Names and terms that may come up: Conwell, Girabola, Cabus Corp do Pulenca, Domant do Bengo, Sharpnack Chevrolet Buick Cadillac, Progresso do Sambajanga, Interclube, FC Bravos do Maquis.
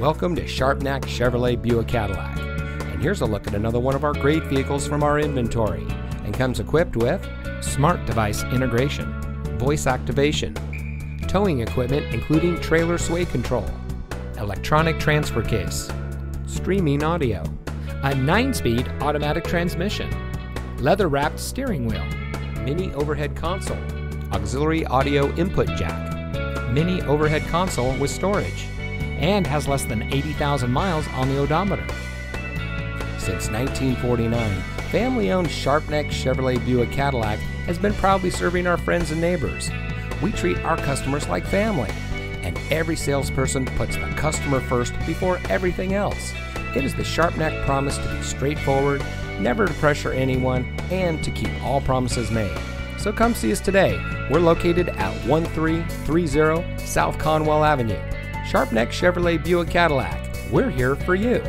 Welcome to Sharpnack Chevrolet Buick Cadillac, and here's a look at another one of our great vehicles from our inventory, and comes equipped with smart device integration, voice activation, towing equipment including trailer sway control, electronic transfer case, streaming audio, a 9-speed automatic transmission, leather-wrapped steering wheel, mini overhead console, auxiliary audio input jack, mini overhead console with storage, and has less than 80,000 miles on the odometer. Since 1949, family-owned Sharpnack Chevrolet Buick Cadillac has been proudly serving our friends and neighbors. We treat our customers like family, and every salesperson puts the customer first before everything else. It is the Sharpnack promise to be straightforward, never to pressure anyone, and to keep all promises made. So come see us today. We're located at 1330 South Conwell Avenue. Sharpnack Chevrolet Buick Cadillac. We're here for you.